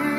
This